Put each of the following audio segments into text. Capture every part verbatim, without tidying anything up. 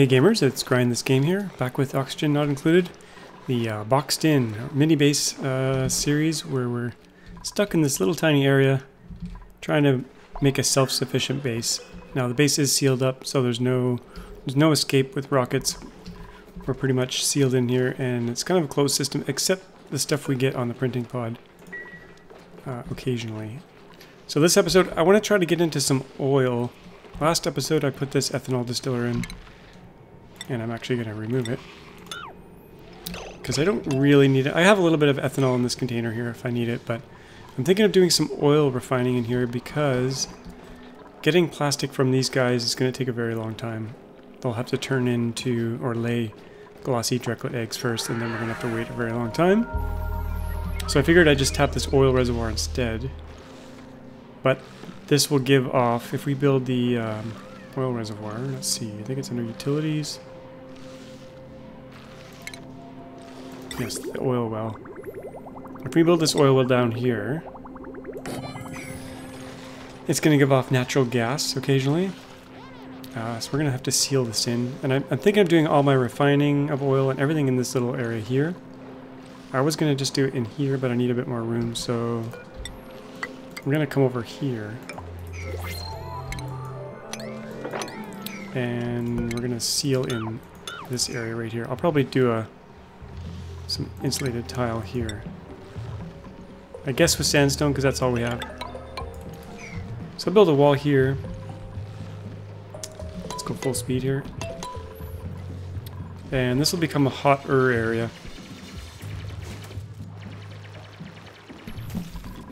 Hey gamers, it's Grind This Game here, back with Oxygen Not Included, the uh, Boxed In mini-base uh, series where we're stuck in this little tiny area trying to make a self-sufficient base. Now the base is sealed up, so there's no there's no escape with rockets. We're pretty much sealed in here, and it's kind of a closed system except the stuff we get on the printing pod uh, occasionally. So this episode, I want to try to get into some oil. Last episode I put this ethanol distiller in. And I'm actually going to remove it, because I don't really need it. I have a little bit of ethanol in this container here if I need it, but I'm thinking of doing some oil refining in here because getting plastic from these guys is going to take a very long time. They'll have to turn into, or lay, glossy drunklet eggs first, and then we're going to have to wait a very long time. So I figured I'd just tap this oil reservoir instead. But this will give off, if we build the um, oil reservoir, let's see, I think it's under utilities. Yes, the oil well. If we build this oil well down here, it's going to give off natural gas occasionally. Uh, so we're going to have to seal this in. And I'm, I'm thinking of doing all my refining of oil and everything in this little area here. I was going to just do it in here, but I need a bit more room, so I'm going to come over here. And we're going to seal in this area right here. I'll probably do a some insulated tile here. I guess with sandstone, because that's all we have. So I'll build a wall here. Let's go full speed here. And this will become a hotter area.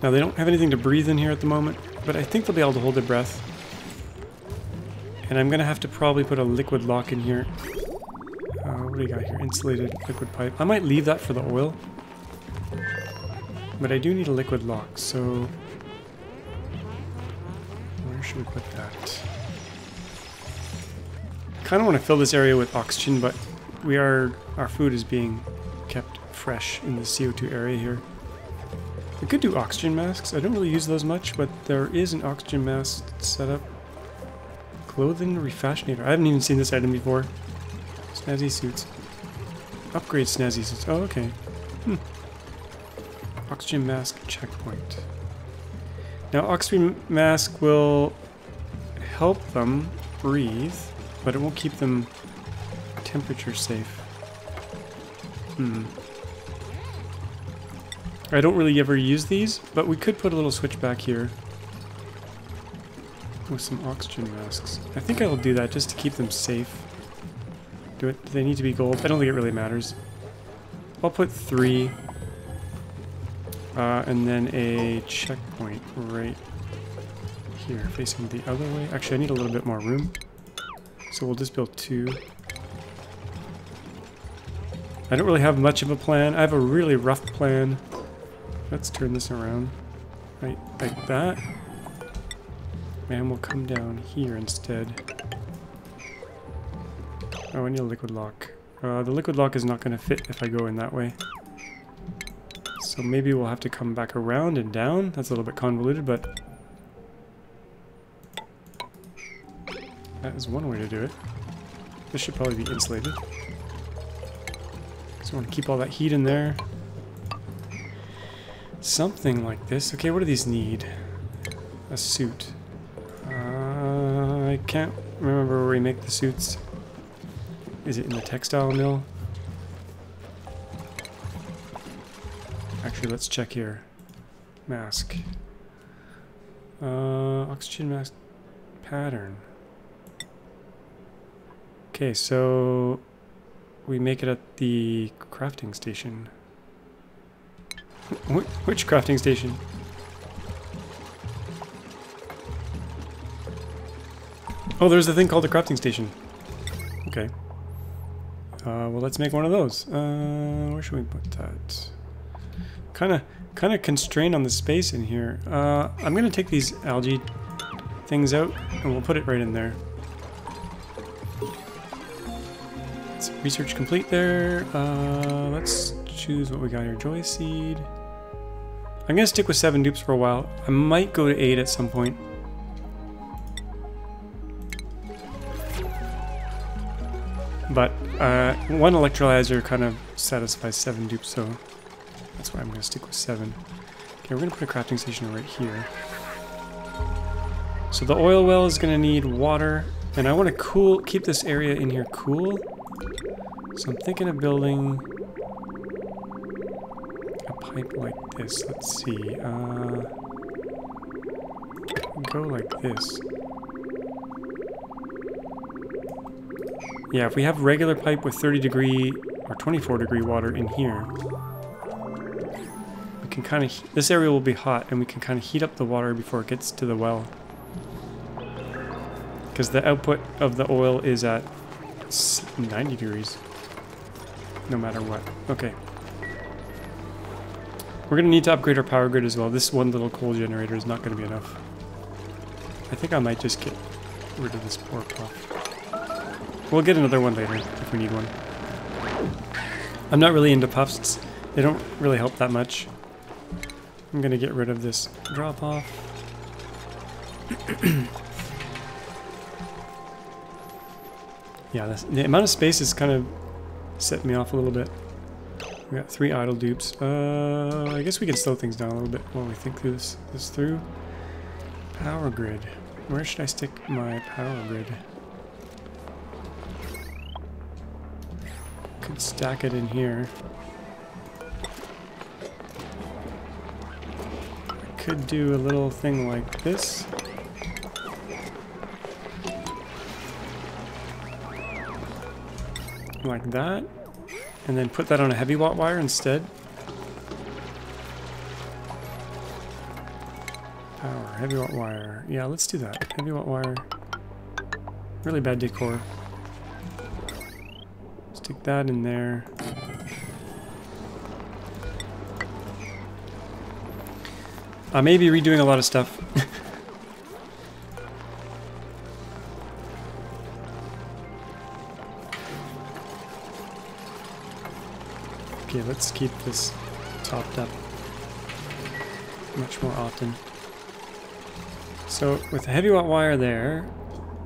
Now they don't have anything to breathe in here at the moment, but I think they'll be able to hold their breath. And I'm going to have to probably put a liquid lock in here. What do we got here? Insulated liquid pipe. I might leave that for the oil, but I do need a liquid lock, so where should we put that? I kind of want to fill this area with oxygen, but we are our food is being kept fresh in the C O two area here. We could do oxygen masks. I don't really use those much, but there is an oxygen mask set up. Clothing refashionator. I haven't even seen this item before. Snazzy suits. Upgrade snazzy suits. Oh, okay. Hmm. Oxygen mask checkpoint. Now, oxygen mask will help them breathe, but it won't keep them temperature safe. Hmm. I don't really ever use these, but we could put a little switch back here with some oxygen masks. I think I'll do that just to keep them safe. Do, it, do they need to be gold? I don't think it really matters. I'll put three. Uh, and then a checkpoint right here, facing the other way. Actually, I need a little bit more room. So we'll just build two. I don't really have much of a plan. I have a really rough plan. Let's turn this around. Right, like that. And we'll come down here instead. Oh, I need a liquid lock. Uh, the liquid lock is not going to fit if I go in that way. So maybe we'll have to come back around and down. That's a little bit convoluted, but that is one way to do it. This should probably be insulated. So I want to keep all that heat in there. Something like this. Okay, what do these need? A suit. Uh, I can't remember where we make the suits. Is it in the textile mill? Actually, let's check here. Mask. Uh, oxygen mask pattern. Okay, so we make it at the crafting station. Which crafting station? Oh, there's a thing called the crafting station. Okay. Uh, well, let's make one of those. Uh, where should we put that? Kind of, kind of constrained on the space in here. Uh, I'm gonna take these algae things out, and we'll put it right in there. It's research complete there. Uh, let's choose what we got here. Joy seed. I'm gonna stick with seven dupes for a while. I might go to eight at some point. But uh, one electrolyzer kind of satisfies seven dupes, so that's why I'm going to stick with seven. Okay, we're going to put a crafting station right here. So the oil well is going to need water, and I want to cool keep this area in here cool. So I'm thinking of building a pipe like this. Let's see. Uh, go like this. Yeah, if we have regular pipe with thirty degree or twenty-four degree water in here, we can kind of, this area will be hot, and we can kind of heat up the water before it gets to the well. Because the output of the oil is at ninety degrees, no matter what. Okay. We're going to need to upgrade our power grid as well. This one little coal generator is not going to be enough. I think I might just get rid of this poor puff. We'll get another one later, if we need one. I'm not really into puffs. They don't really help that much. I'm gonna get rid of this drop-off. Yeah, that's, the amount of space is kind of setting me off a little bit. We got three idle dupes. Uh, I guess we can slow things down a little bit while we think this, this through. Power grid. Where should I stick my power grid? Stack it in here. I could do a little thing like this. Like that. And then put that on a heavy watt wire instead. Power, heavy watt wire. Yeah, let's do that. Heavy watt wire. Really bad decor. Stick that in there. I may be redoing a lot of stuff. Okay, let's keep this topped up much more often. So with the heavy watt wire there,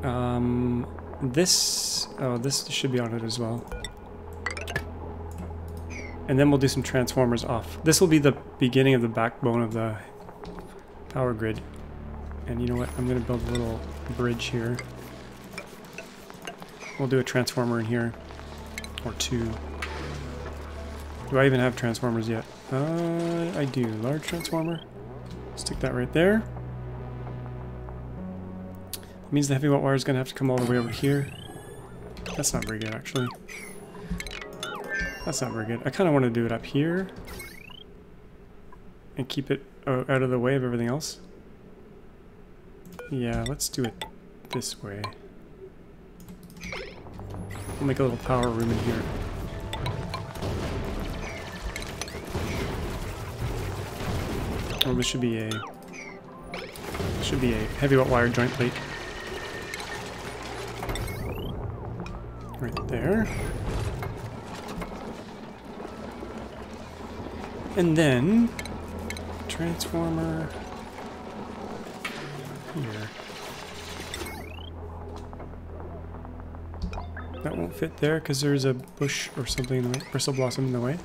um, this, oh, this should be on it as well. And then we'll do some transformers off. This will be the beginning of the backbone of the power grid. And you know what? I'm going to build a little bridge here. We'll do a transformer in here. Or two. Do I even have transformers yet? Uh, I do. Large transformer. Stick that right there. It means the heavy watt wire is going to have to come all the way over here. That's not very good, actually. That's not very good. I kind of want to do it up here and keep it out of the way of everything else. Yeah, let's do it this way. We'll make a little power room in here. Well, this should be a should be a heavy watt wire joint plate right there. And then, transformer here. That won't fit there because there's a bush or something in the way, bristle blossom in the way.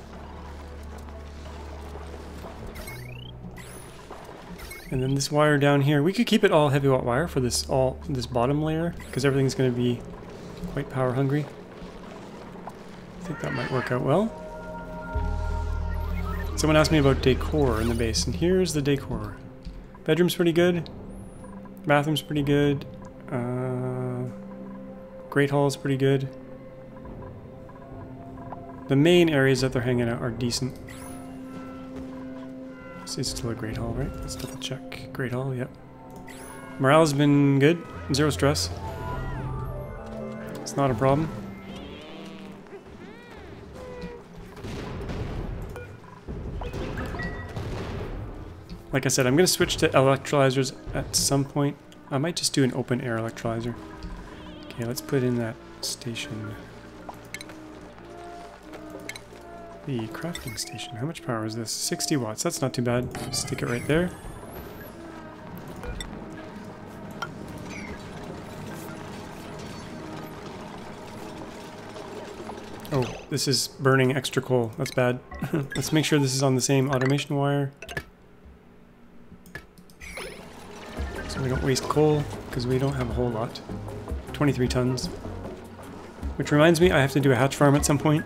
And then this wire down here, we could keep it all heavy watt wire for this all this bottom layer because everything's going to be quite power hungry. I think that might work out well. Someone asked me about decor in the base, and here's the decor. Bedroom's pretty good. Bathroom's pretty good. Uh, Great Hall's pretty good. The main areas that they're hanging out are decent. This is still a Great Hall, right? Let's double check. Great Hall, yep. Morale's been good. Zero stress. It's not a problem. Like I said, I'm going to switch to electrolyzers at some point. I might just do an open air electrolyzer. Okay, let's put in that station. The crafting station. How much power is this? sixty watts. That's not too bad. Stick it right there. Oh, this is burning extra coal. That's bad. Let's make sure this is on the same automation wire, so we don't waste coal, because we don't have a whole lot. twenty-three tons. Which reminds me, I have to do a hatch farm at some point.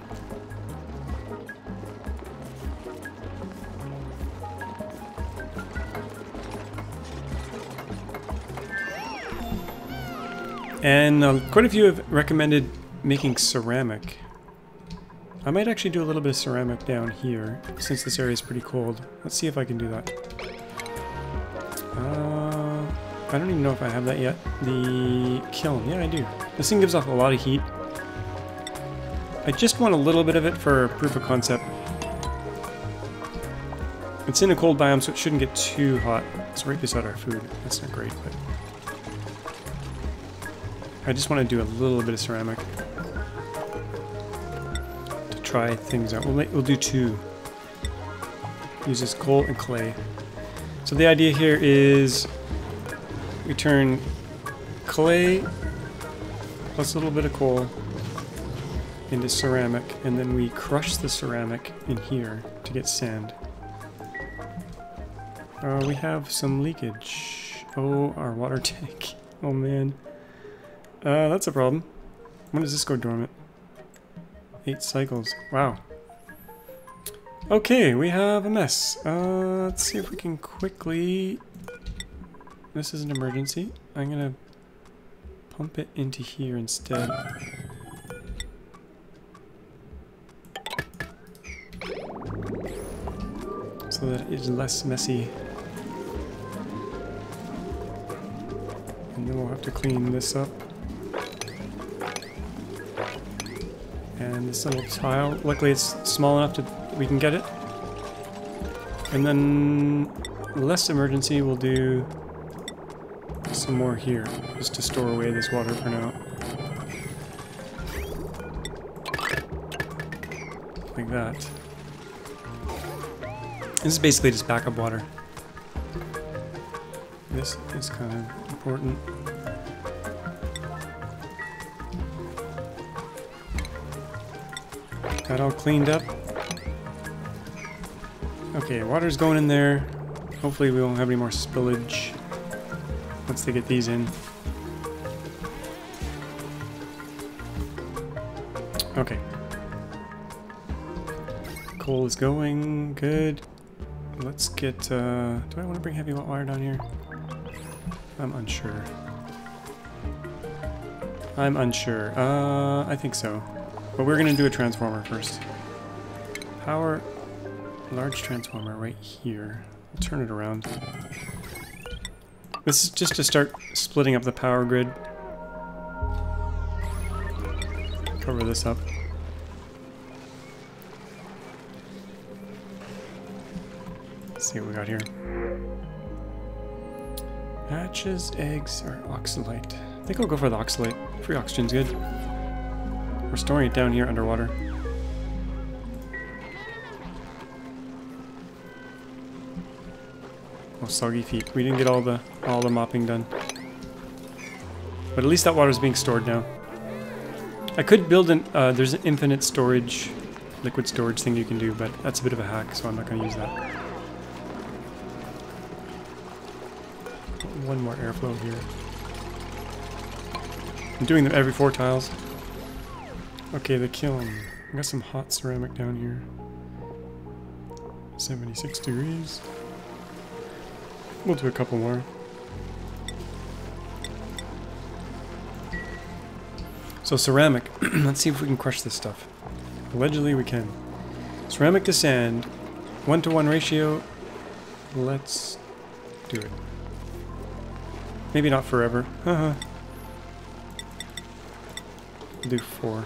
And uh, quite a few have recommended making ceramic. I might actually do a little bit of ceramic down here, since this area is pretty cold. Let's see if I can do that. Uh, I don't even know if I have that yet. The kiln, yeah I do. This thing gives off a lot of heat. I just want a little bit of it for proof of concept. It's in a cold biome, so it shouldn't get too hot. It's right beside our food. That's not great, but... I just want to do a little bit of ceramic to try things out. We'll, make, we'll do two. Uses coal and clay. So the idea here is we turn clay plus a little bit of coal into ceramic, and then we crush the ceramic in here to get sand. Uh, we have some leakage. Oh, our water tank. Oh man. Uh, that's a problem. When does this go dormant? Eight cycles. Wow. Okay, we have a mess. Uh, let's see if we can quickly... This is an emergency. I'm gonna pump it into here instead. So that it's less messy. And then we'll have to clean this up. And this little tile, luckily it's small enough that we can get it. And then less emergency, we'll do some more here, just to store away this water for now. Like that. This is basically just backup water. This is kind of important. Got all cleaned up. Okay, water's going in there. Hopefully we won't have any more spillage once they get these in. Okay. Coal is going. Good. Let's get... Uh, do I want to bring heavy wire down here? I'm unsure. I'm unsure. Uh, I think so. But we're gonna do a transformer first. Power, large transformer right here. I'll turn it around. This is just to start splitting up the power grid. Cover this up. Let's see what we got here. Hatches, eggs, or oxalate. I think I'll go for the oxalate. Free oxygen's good. We're storing it down here underwater. Oh, soggy feet. We didn't get all the all the mopping done. But at least that water is being stored now. I could build an... Uh, there's an infinite storage, liquid storage thing you can do, but that's a bit of a hack, so I'm not going to use that. One more airflow here. I'm doing them every four tiles. Okay, the kiln. I got some hot ceramic down here. seventy-six degrees. We'll do a couple more. So ceramic. Let's see if we can crush this stuff. Allegedly we can. Ceramic to sand. One to one ratio. Let's do it. Maybe not forever. Haha. We'll do four.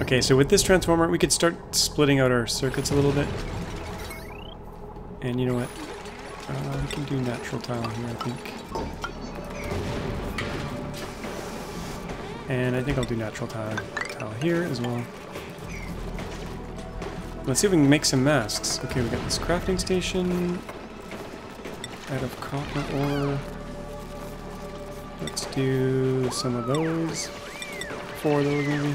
Okay, so with this transformer, we could start splitting out our circuits a little bit. And you know what? Uh, we can do natural tile here, I think. And I think I'll do natural tile, tile here as well. Let's see if we can make some masks. Okay, we got this crafting station. Out of copper ore. Let's do some of those. Four of those, maybe.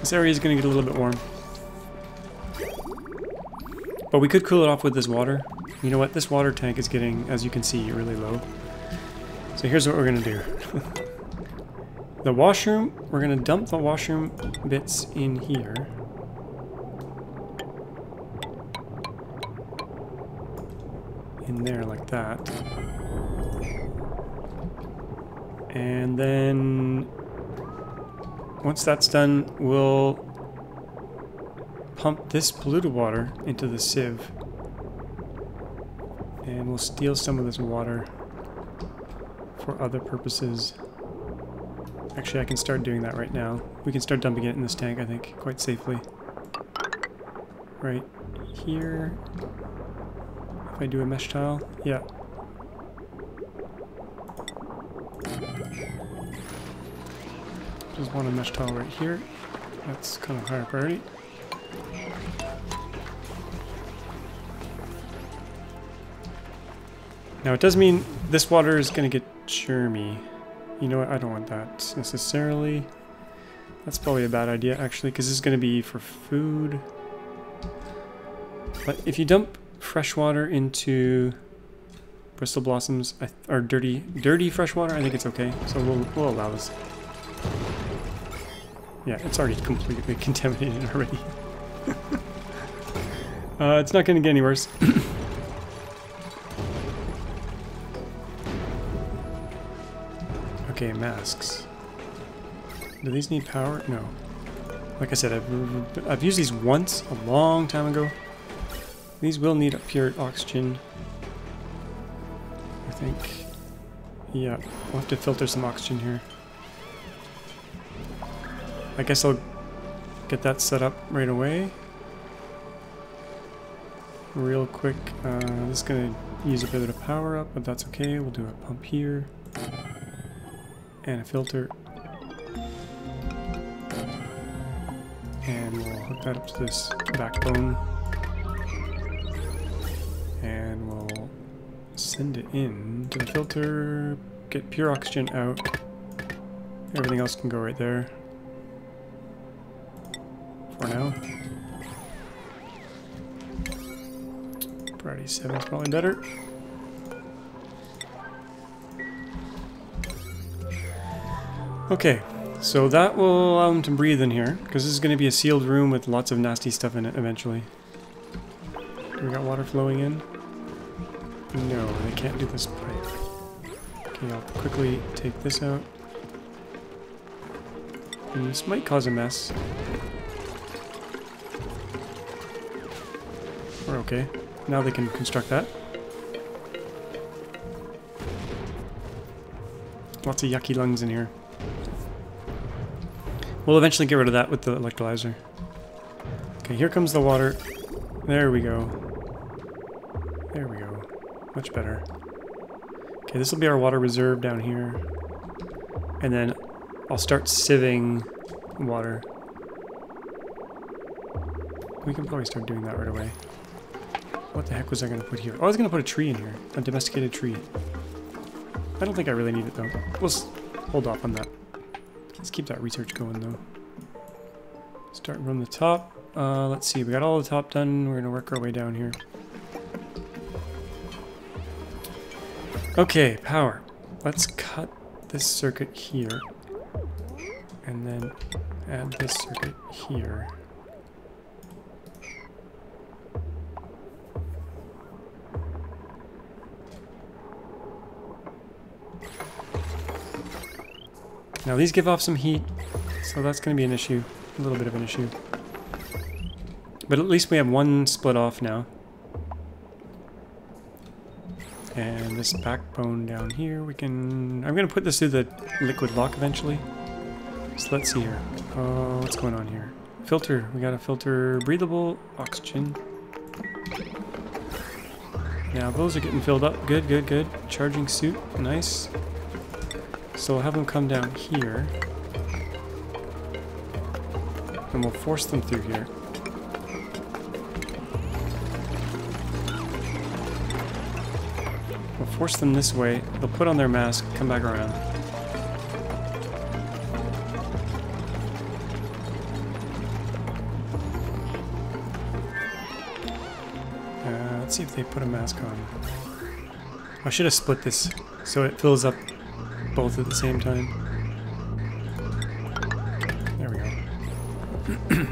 This area is going to get a little bit warm. But we could cool it off with this water. You know what? This water tank is getting, as you can see, really low. So here's what we're going to do. The washroom, we're going to dump the washroom bits in here. In there like that. And then once that's done, we'll pump this polluted water into the sieve. And we'll steal some of this water for other purposes. Actually, I can start doing that right now. We can start dumping it in this tank, I think, quite safely. Right here. If I do a mesh tile, yeah. Just want a mesh tile right here. That's kind of higher priority. Now it does mean this water is going to get churmy. You know what, I don't want that necessarily. That's probably a bad idea actually, because this is going to be for food. But if you dump fresh water into Bristol Blossoms, or dirty, dirty fresh water, I think it's okay. So we'll, we'll allow this. Yeah, it's already completely contaminated already. uh, it's not going to get any worse. Okay, masks. Do these need power? No. Like I said, I've, I've used these once a long time ago. These will need pure oxygen, I think. Yeah, we'll have to filter some oxygen here. I guess I'll get that set up right away. Real quick. Uh, this is going to use a bit of power up, but that's okay. We'll do a pump here. And a filter. And we'll hook that up to this backbone. And we'll send it in to the filter, get pure oxygen out. Everything else can go right there. For now. Priority seven is probably better. Okay, so that will allow them to breathe in here, because this is going to be a sealed room with lots of nasty stuff in it eventually. Do we got water flowing in? No, they can't do this pipe. Okay, I'll quickly take this out. And this might cause a mess. We're okay. Now they can construct that. Lots of yucky lungs in here. We'll eventually get rid of that with the electrolyzer. Okay, here comes the water. There we go. There we go. Much better. Okay, this will be our water reserve down here. And then I'll start sieving water. We can probably start doing that right away. What the heck was I going to put here? Oh, I was going to put a tree in here. A domesticated tree. I don't think I really need it though. We'll hold off on that. Let's keep that research going though. Start from the top. Uh, let's see, we got all the top done. We're gonna work our way down here. Okay, power. Let's cut this circuit here. And then add this circuit here. Now these give off some heat, so that's going to be an issue, a little bit of an issue. But at least we have one split off now. And this backbone down here, we can... I'm going to put this through the liquid lock eventually. So let's see here. Oh, what's going on here? Filter. We got a filter breathable oxygen. Now those are getting filled up. Good, good, good. Charging suit. Nice. So we'll have them come down here, and we'll force them through here. force them this way, they'll put on their mask, come back around. Uh, let's see if they put a mask on. I should have split this so it fills up both at the same time. There we go.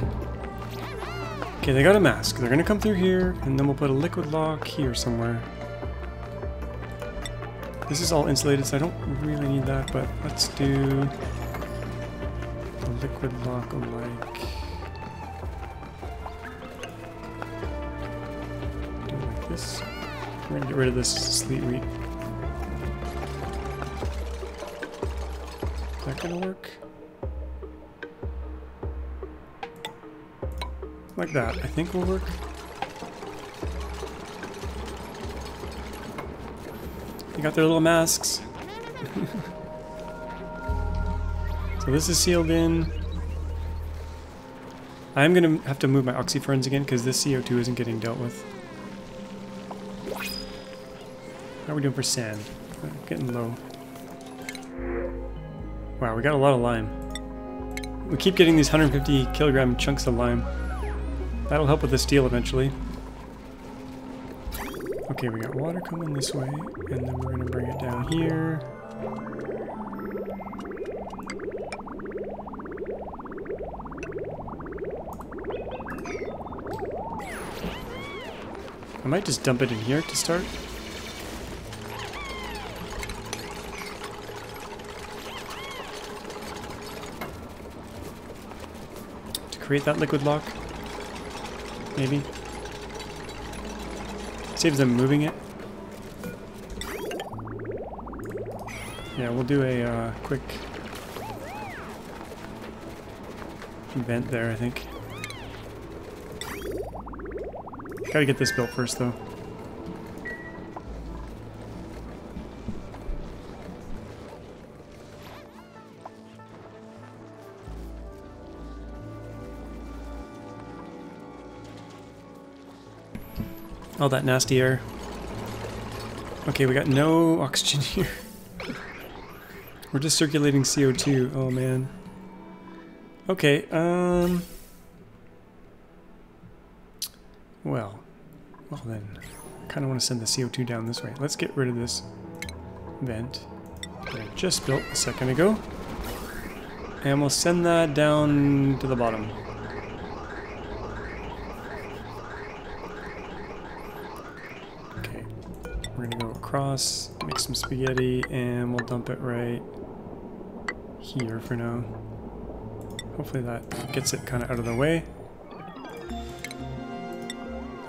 Okay, they got a mask. They're gonna come through here, and then we'll put a liquid lock here somewhere. This is all insulated, so I don't really need that, but let's do a liquid lock alike. Do it like this. We're gonna get rid of this sleet wheat. Is that gonna work? Like that, I think will work. They got their little masks. So this is sealed in. I'm gonna have to move my oxyferns again because this C O two isn't getting dealt with. How are we doing for sand? I'm getting low. Wow, we got a lot of lime. We keep getting these one hundred fifty kilogram chunks of lime. That'll help with the steel eventually. Okay, we got water coming this way, and then we're going to bring it down here. I might just dump it in here to start. To create that liquid lock, maybe. Saves them moving it. Yeah, we'll do a uh, quick vent there, I think. Gotta get this built first, though. All that nasty air. Okay, we got no oxygen here. We're just circulating C O two. Oh man. Okay, um... Well. Well then. I kinda wanna send the C O two down this way. Let's get rid of this vent that I just built a second ago. And we'll send that down to the bottom. Across, make some spaghetti, and we'll dump it right here for now. Hopefully that gets it kind of out of the way.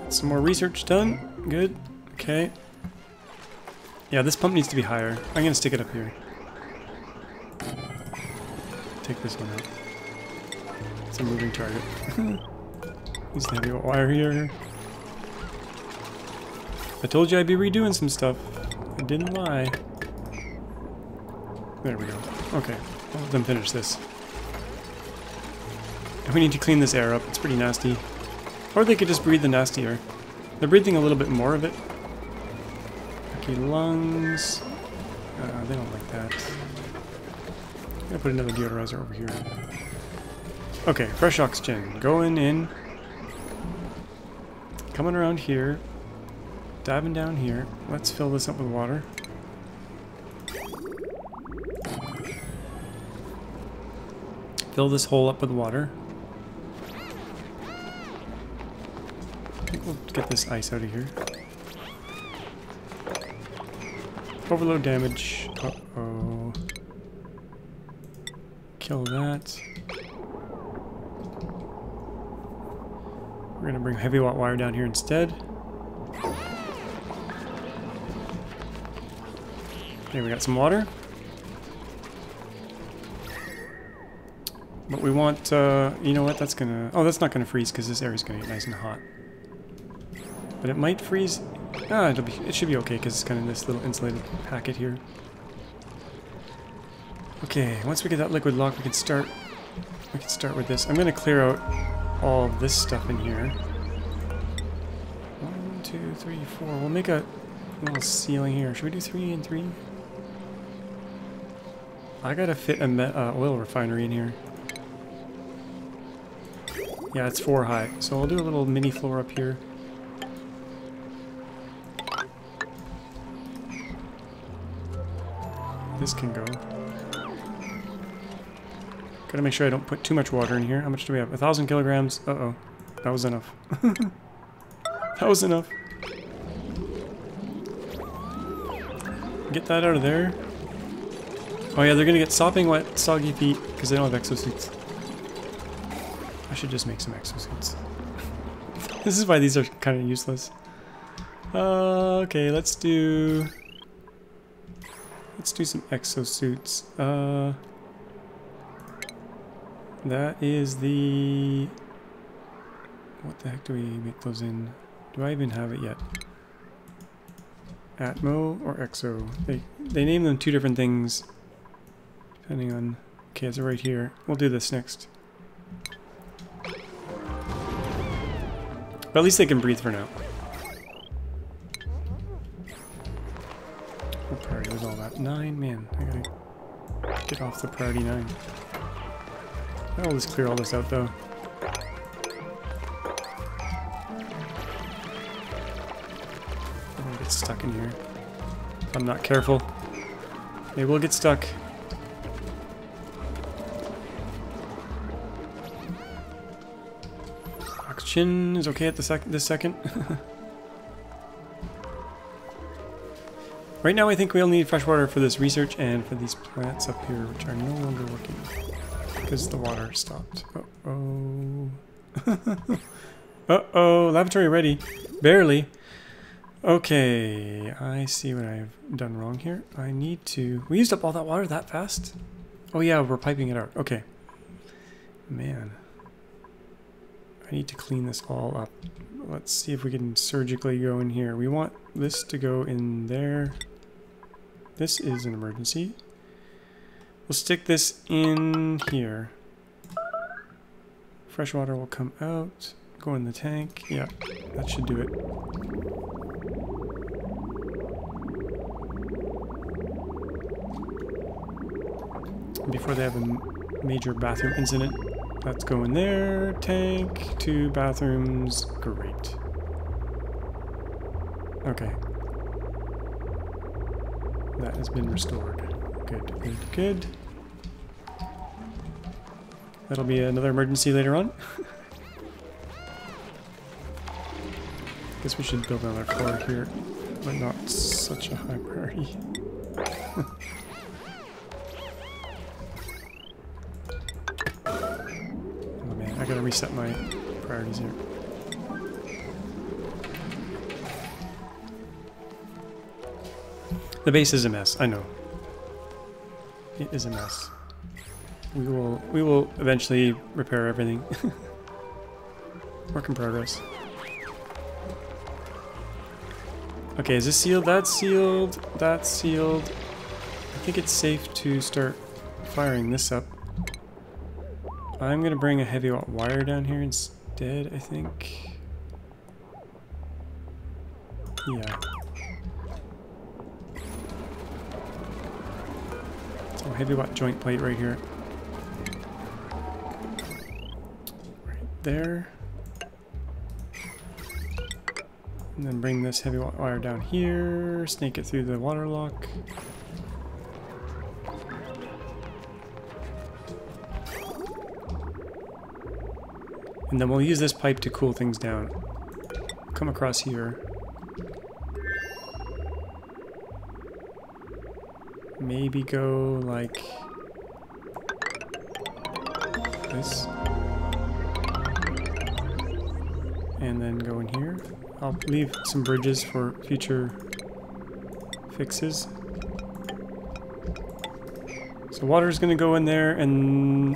Some more research done. Good. Okay. Yeah, this pump needs to be higher. I'm going to stick it up here. Take this one out. It's a moving target. Needs to have a wire here. I told you I'd be redoing some stuff. I didn't lie. There we go. Okay, I'll let them finish this. And we need to clean this air up. It's pretty nasty. Or they could just breathe the nasty air. They're breathing a little bit more of it. Okay, lungs. Uh, they don't like that. I'm gonna put another deodorizer over here. Okay, fresh oxygen. Going in. Coming around here. Diving down here. Let's fill this up with water. Fill this hole up with water. I think we'll get this ice out of here. Overload damage. Uh-oh. Kill that. We're gonna bring heavy watt wire down here instead. Here we got some water. But we want, uh, you know what, that's gonna, oh, that's not gonna freeze because this air is gonna get nice and hot. But it might freeze, ah, it'll be, it should be okay because it's kind of this little insulated packet here. Okay, once we get that liquid lock, we can start, we can start with this. I'm gonna clear out all this stuff in here. One, two, three, four, we'll make a little ceiling here. Should we do three and three? I gotta fit a me uh, oil refinery in here. Yeah, it's four high. So we'll do a little mini floor up here. This can go. Gotta make sure I don't put too much water in here. How much do we have? A thousand kilograms. Uh-oh. That was enough. That was enough. Get that out of there. Oh yeah, they're gonna get sopping wet, soggy feet, because they don't have exosuits. I should just make some exosuits. This is why these are kind of useless. Uh, okay, let's do... Let's do some exosuits. Uh, that is the... What the heck do we make those in? Do I even have it yet? Atmo or Exo? They, they name them two different things. Depending on... Okay, it's right here. We'll do this next. But at least they can breathe for now. What priority was all that? Nine? Man, I gotta get off the priority nine. I'll just clear all this out though. I'm gonna get stuck in here. If I'm not careful. They will get stuck. Oxygen is okay at the sec this second. Right now I think we'll need fresh water for this research and for these plants up here, which are no longer working because the water stopped. Uh-oh. Uh-oh, laboratory ready. Barely. Okay, I see what I've done wrong here. I need to... We used up all that water that fast? Oh yeah, we're piping it out. Okay. Man. I need to clean this all up. Let's see if we can surgically go in here. We want this to go in there. This is an emergency. We'll stick this in here. Fresh water will come out, go in the tank. Yeah, that should do it. Before they have a major bathroom incident. Let's go in there, tank, two bathrooms, great. Okay. That has been restored. Good, good, good. That'll be another emergency later on. Guess we should build another floor here, but not such a high priority. I gotta reset my priorities here. The base is a mess, I know. It is a mess. We will we will eventually repair everything. Work in progress. Okay, is this sealed? That's sealed. That's sealed. I think it's safe to start firing this up. I'm gonna bring a heavy wire down here instead, I think. Yeah. Oh, heavy watt joint plate right here. Right there. And then bring this heavy watt wire down here, snake it through the water lock. And then we'll use this pipe to cool things down. Come across here. Maybe go like this. And then go in here. I'll leave some bridges for future fixes. So water's gonna go in there and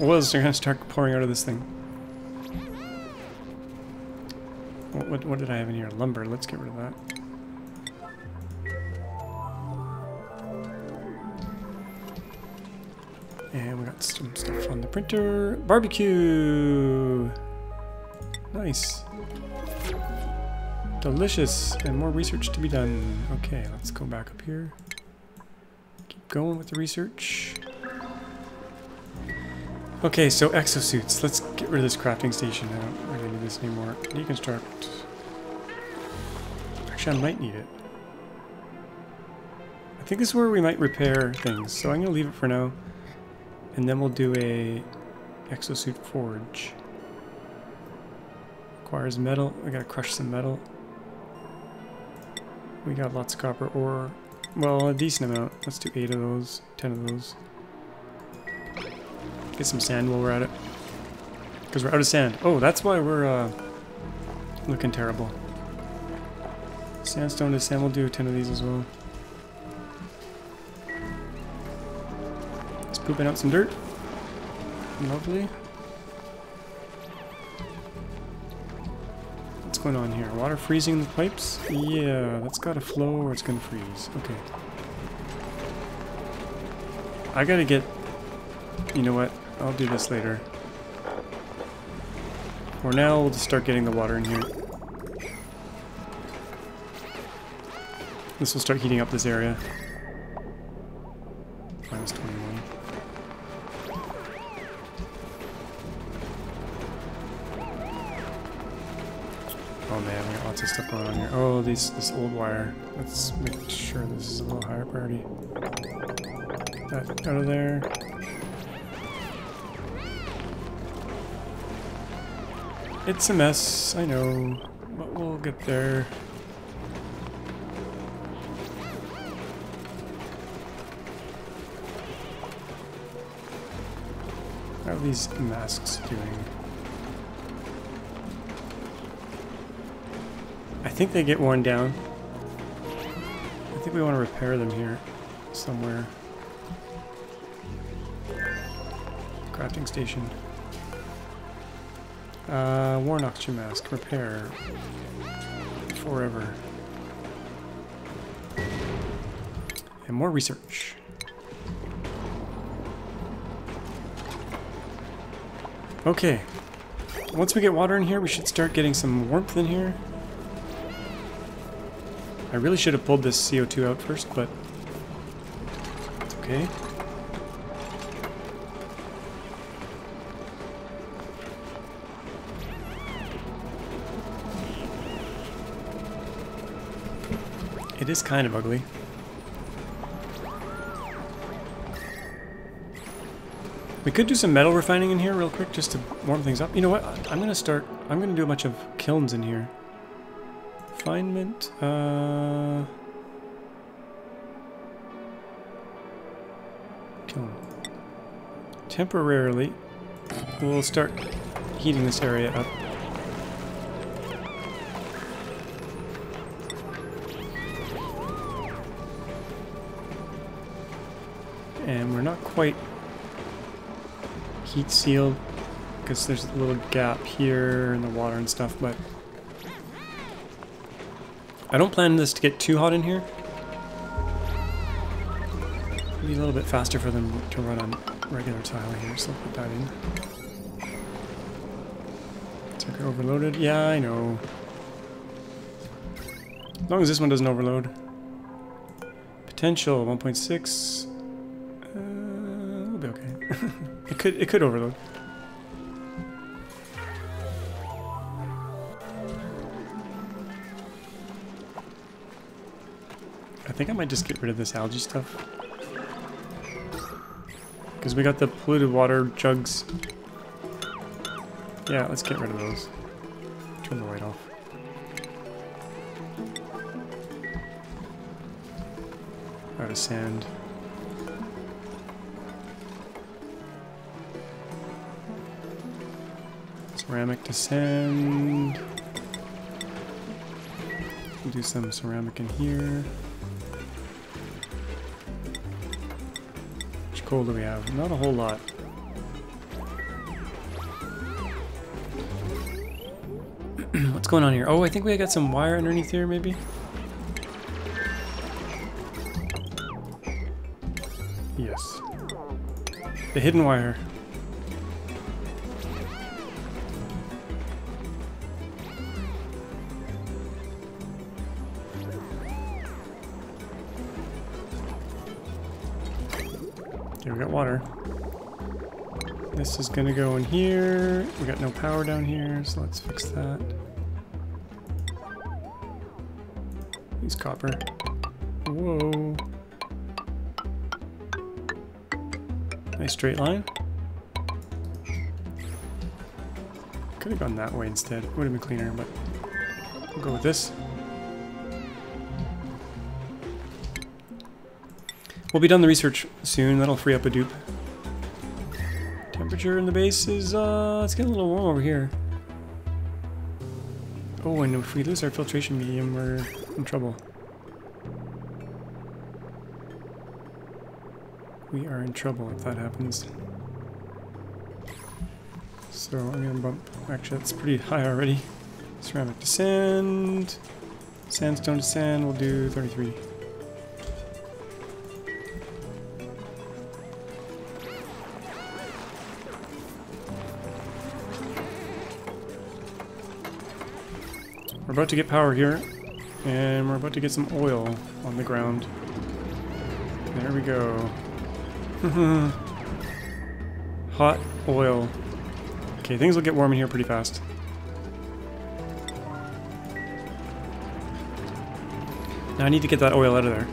oils are gonna start pouring out of this thing. What, what did I have in here? Lumber. Let's get rid of that. And we got some stuff on the printer. Barbecue! Nice. Delicious, and more research to be done. Okay, let's go back up here. Keep going with the research. Okay, so exosuits. Let's get rid of this crafting station. I don't really need this anymore. Deconstruct. Actually, I might need it. I think this is where we might repair things, so I'm going to leave it for now. And then we'll do a exosuit forge. Requires metal. I gotta crush some metal. We got lots of copper ore. Well, a decent amount. Let's do eight of those, ten of those. Get some sand while we're at it. Because we're out of sand. Oh, that's why we're uh, looking terrible. Sandstone to sand. We'll do ten of these as well. It's pooping out some dirt. Lovely. What's going on here? Water freezing in the pipes? Yeah, that's gotta flow or it's gonna freeze. Okay. I gotta get... You know what? I'll do this later. For now, we'll just start getting the water in here. This will start heating up this area. minus twenty-one. Oh man, we got lots of stuff going on here. Oh, these, this old wire. Let's make sure this is a little higher priority. Get that out of there. It's a mess, I know, but we'll get there. How are these masks doing? I think they get worn down. I think we want to repair them here somewhere. Crafting station. Uh, worn oxygen mask. Repair. Forever. And more research. Okay. Once we get water in here, we should start getting some warmth in here. I really should have pulled this C O two out first, but it's okay. It is kind of ugly. We could do some metal refining in here real quick just to warm things up. You know what? I'm going to start... I'm going to do a bunch of kilns in here. Refinement, uh... kiln. Temporarily, we'll start heating this area up. And we're not quite heat sealed, because there's a little gap here in the water and stuff, but... I don't plan this to get too hot in here. It'll be a little bit faster for them to run on regular tile here, so I'll put that in. Circuit overloaded. Yeah, I know. As long as this one doesn't overload. Potential one point six. Uh, we'll be okay. It could it could overload. I think I might just get rid of this algae stuff. Because we got the polluted water jugs. Yeah, let's get rid of those. Turn the light off. Out of sand. Ceramic to sand. We'll do some ceramic in here. Coal do we have? Not a whole lot. What's going on here? Oh, I think we got some wire underneath here, maybe? Yes. The hidden wire. There, we got water. This is gonna go in here. We got no power down here, so let's fix that. Use copper. Whoa. Nice straight line. Could have gone that way instead. Would have been cleaner, but we'll go with this. We'll be done the research soon. That'll free up a dupe. Temperature in the base is, uh, it's getting a little warm over here. Oh, and if we lose our filtration medium, we're in trouble. We are in trouble if that happens. So I'm gonna bump, actually that's pretty high already. Ceramic to sand, sandstone to sand, we'll do thirty-three. We're about to get power here, and we're about to get some oil on the ground. There we go. Hot oil. Okay, things will get warm in here pretty fast. Now I need to get that oil out of there.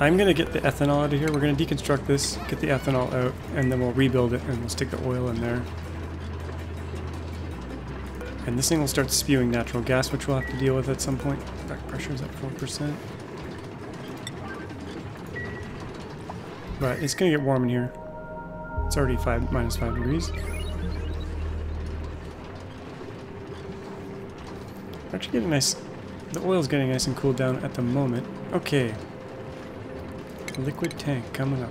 I'm gonna get the ethanol out of here. We're gonna deconstruct this, get the ethanol out, and then we'll rebuild it and we'll stick the oil in there. And this thing will start spewing natural gas, which we'll have to deal with at some point. Back pressure is at four percent. But it's gonna get warm in here. It's already five, minus five degrees. We're actually getting nice, the oil's getting nice and cooled down at the moment. Okay. Liquid tank coming up.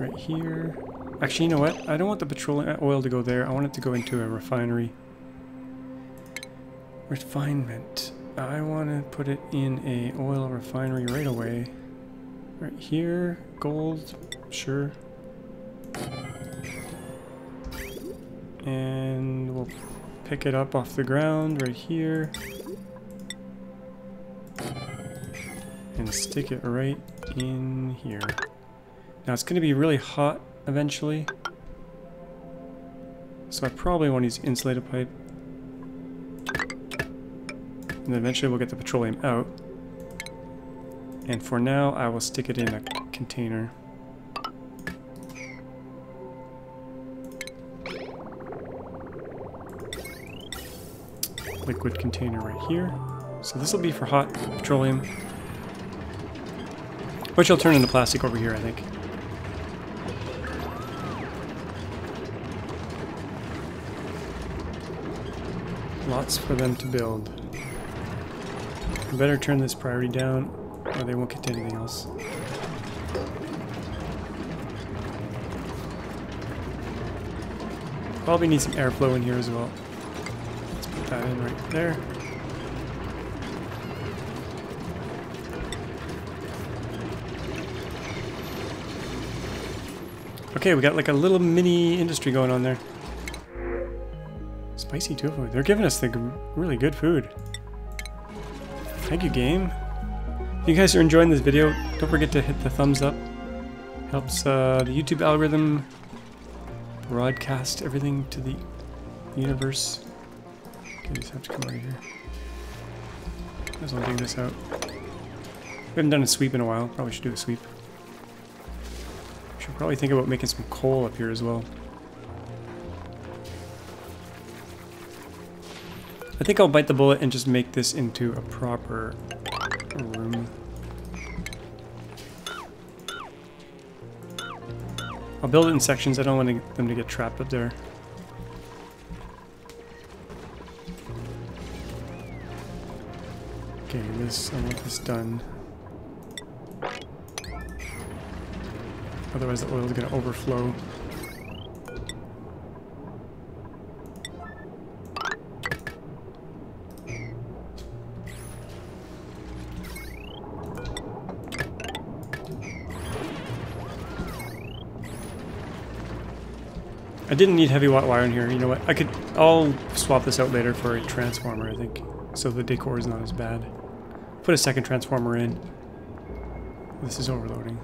Right here. Actually, you know what? I don't want the petroleum oil to go there. I want it to go into a refinery. Refinement. I want to put it in a oil refinery right away. Right here. Gold. Sure. And we'll pick it up off the ground right here. And stick it right in here. Now it's going to be really hot eventually. So I probably want to use insulated pipe. And then eventually we'll get the petroleum out. And for now I will stick it in a container. Liquid container right here. So this will be for hot petroleum. Which I'll turn into plastic over here, I think. Lots for them to build. We better turn this priority down or they won't get to anything else. Probably need some airflow in here as well. Let's put that in right there. Okay, we got like a little mini industry going on there. Spicy tofu. They're giving us the g really good food. Thank you, game. If you guys are enjoying this video, don't forget to hit the thumbs up. Helps uh, the YouTube algorithm broadcast everything to the universe. Okay, just have to come right here. Might as well dig this out. We haven't done a sweep in a while. Probably should do a sweep. Should probably think about making some coal up here as well. I think I'll bite the bullet and just make this into a proper room. I'll build it in sections. I don't want them to get trapped up there. Okay, this, I want this done. Otherwise the oil is going to overflow. I didn't need heavy watt wire in here. You know what? I could. I'll swap this out later for a transformer, I think. so the decor is not as bad. Put a second transformer in. This is overloading.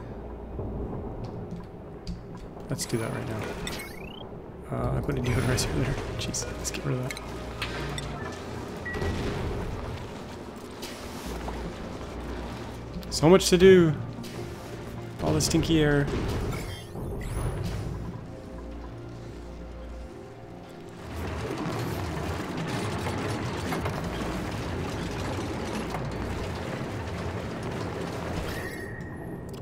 Let's do that right now. Uh, I put a deodorizer there. Jeez, let's get rid of that. So much to do. All the stinky air.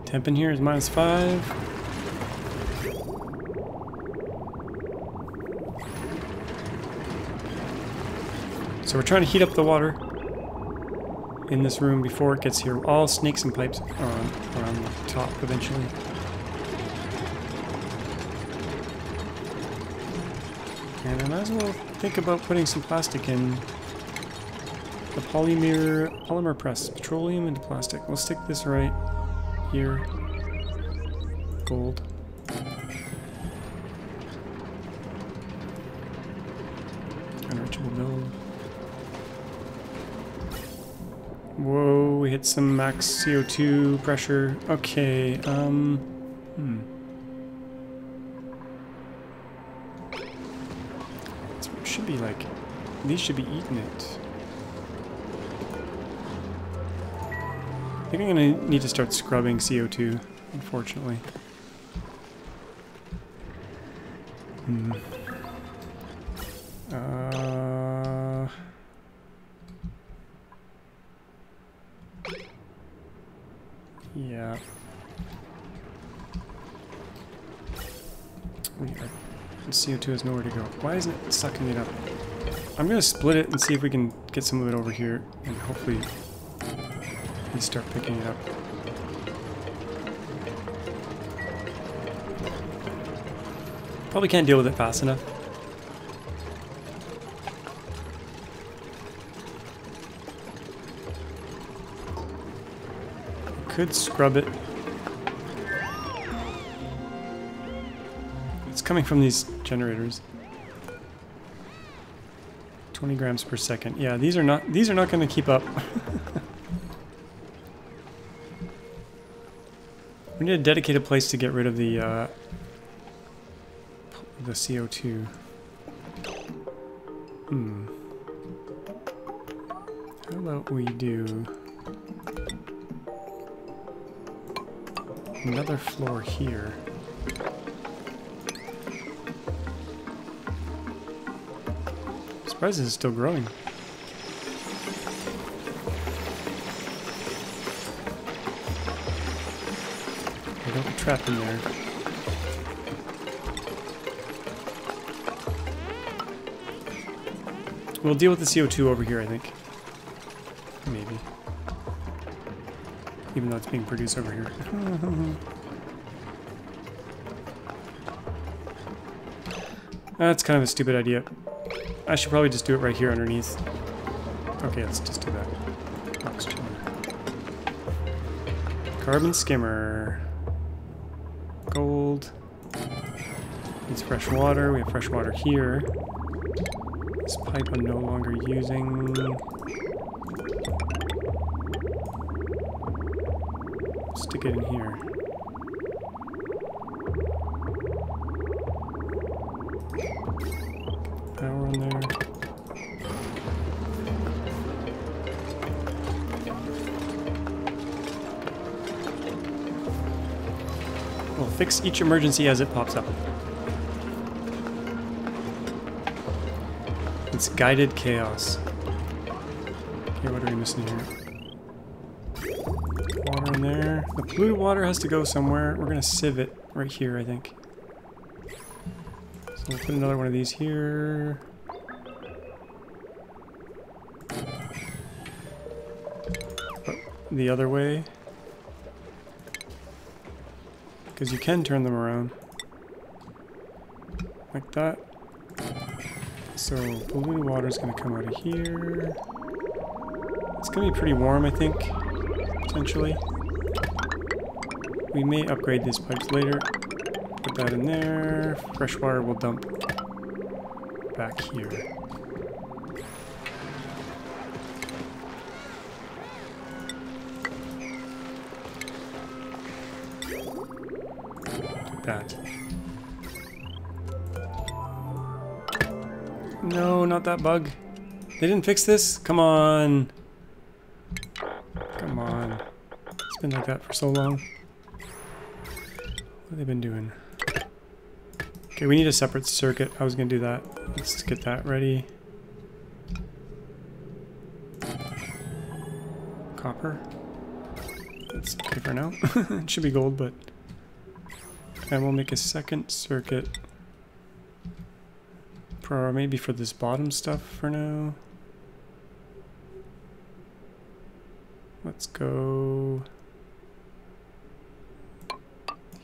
Temp in here is minus five. So we're trying to heat up the water in this room before it gets here. All snakes and pipes are on, are on the top eventually. And I might as well think about putting some plastic in. The polymer, polymer press, petroleum into plastic. We'll stick this right here. Gold. Unreachable build. Whoa, we hit some max C O two pressure. Okay, um... Hmm. So it should be like... These should be eating it. I think I'm gonna need to start scrubbing C O two, unfortunately. Hmm. Uh... Yeah. C O two has nowhere to go. Why isn't it sucking it up? I'm gonna split it and see if we can get some of it over here and hopefully we start picking it up. Probably can't deal with it fast enough. Could scrub it. It's coming from these generators. twenty grams per second. Yeah, these are not these are not going to keep up. We need a dedicated place to get rid of the uh, the C O two. Hmm. How about we do another floor here. I'm surprised this is still growing. I got the trap in there. We'll deal with the C O two over here, I think. Maybe. Even though it's being produced over here. That's kind of a stupid idea. I should probably just do it right here underneath. Okay, let's just do that. Oxygen. Carbon skimmer. Gold. Needs fresh water. We have fresh water here. This pipe I'm no longer using. Stick it in here. Power on there. We'll fix each emergency as it pops up. It's guided chaos. Okay, what are we missing here? Water in there. The polluted water has to go somewhere. We're gonna sieve it right here, I think. So we'll put another one of these here. But the other way. Because you can turn them around. Like that. So polluted water is gonna come out of here. It's gonna be pretty warm, I think. Potentially. We may upgrade these pipes later. Put that in there. Fresh water will dump back here. like that. No, not that bug. They didn't fix this? Come on. Come on. It's been like that for so long. What have they been doing? Okay, we need a separate circuit. I was gonna do that. Let's get that ready. Copper. That's good for now. It should be gold, but... And we'll make a second circuit. Or maybe for this bottom stuff for now. Let's go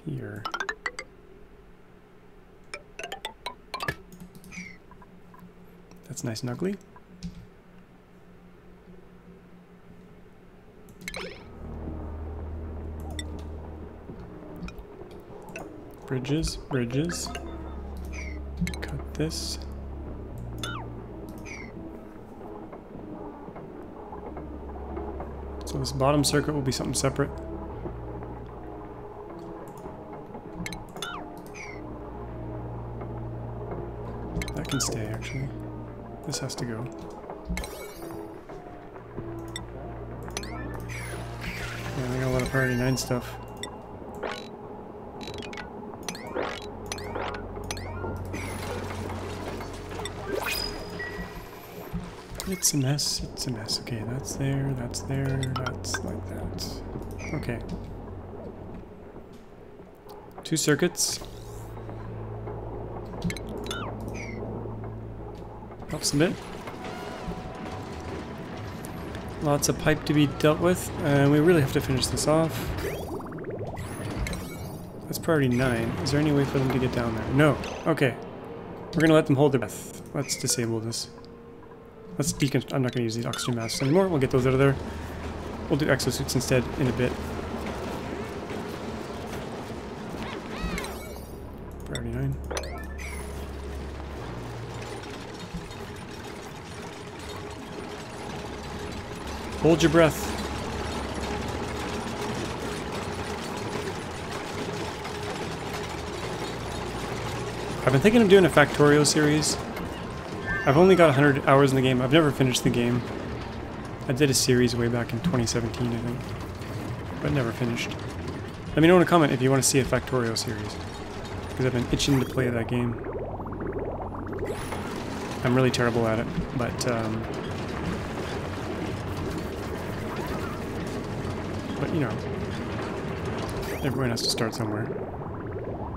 here. That's nice and ugly. Bridges, bridges. Cut this. So this bottom circuit will be something separate. That can stay, actually. This has to go. Yeah, I got a lot of priority nine stuff. It's a mess, it's a mess. Okay, that's there, that's there, that's like that. Okay. Two circuits. Helps a bit. Lots of pipe to be dealt with, and uh, we really have to finish this off. That's priority nine. Is there any way for them to get down there? No. Okay. We're gonna let them hold their breath. Let's disable this. Let's decon- I'm not going to use these oxygen masks anymore. We'll get those out of there. We'll do exosuits instead in a bit. Priority nine. Hold your breath. I've been thinking of doing a Factorio series. I've only got one hundred hours in the game. I've never finished the game. I did a series way back in twenty seventeen, I think, but never finished. Let me know in a comment if you want to see a Factorio series, because I've been itching to play that game. I'm really terrible at it, but um, but you know, everyone has to start somewhere.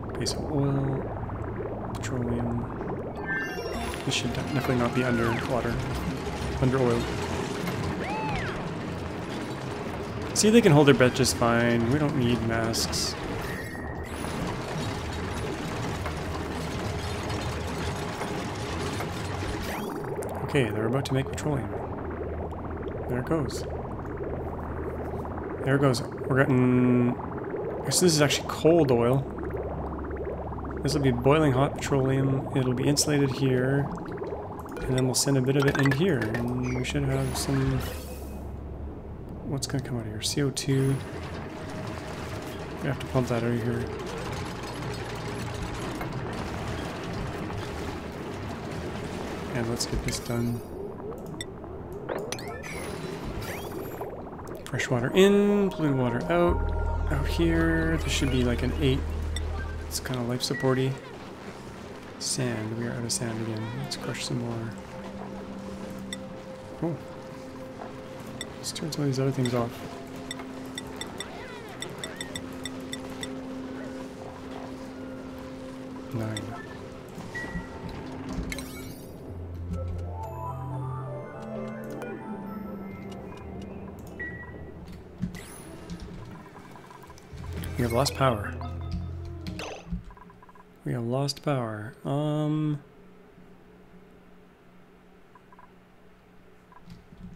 Okay, so oil, petroleum. This should definitely not be under water, under oil. See, they can hold their breath just fine. We don't need masks. Okay, they're about to make petroleum. There it goes. There it goes. We're getting... So this is actually cold oil. This will be boiling hot petroleum. It'll be insulated here, and then we'll send a bit of it in here, and we should have some... What's going to come out of here? C O two. We have to pump that out of here. And let's get this done. Fresh water in, blue water out. Out here, this should be like an eight. It's kind of life supporty. Sand. We are out of sand again. Let's crush some more. Oh. Let's turn some of these other things off. Nine. We have lost power. We have lost power. Um, how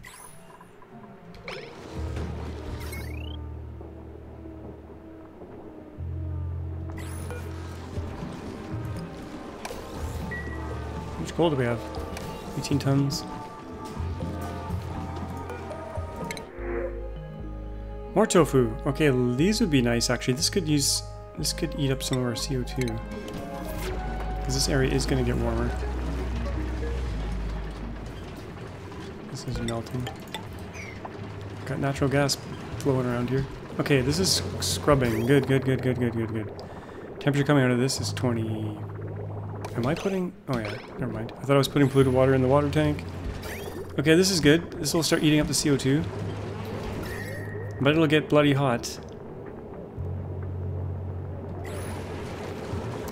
much coal do we have? eighteen tons. More tofu. Okay, these would be nice actually. This could use This could eat up some of our C O two. Because this area is going to get warmer. This is melting. Got natural gas flowing around here. Okay, this is scrubbing. Good, good, good, good, good, good, good. Temperature coming out of this is twenty... Am I putting... Oh yeah, never mind. I thought I was putting polluted water in the water tank. Okay, this is good. This will start eating up the C O two. But it'll get bloody hot.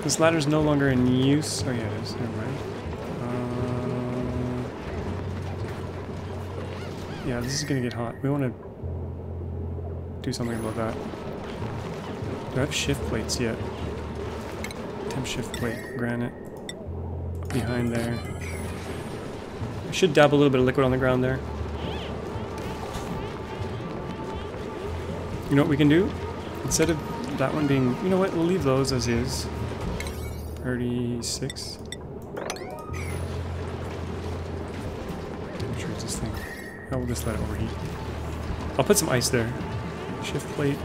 This ladder's no longer in use. Oh yeah, it is. Never mind. Uh, yeah, this is gonna get hot. We want to do something about that. Do I have shift plates yet? Temp shift plate, granite. Behind there. I should dab a little bit of liquid on the ground there. You know what we can do? Instead of that one being... You know what? We'll leave those as is. thirty-six. I'm sure it's this thing. Oh, we'll just let it overheat. I'll put some ice there. Shift plate.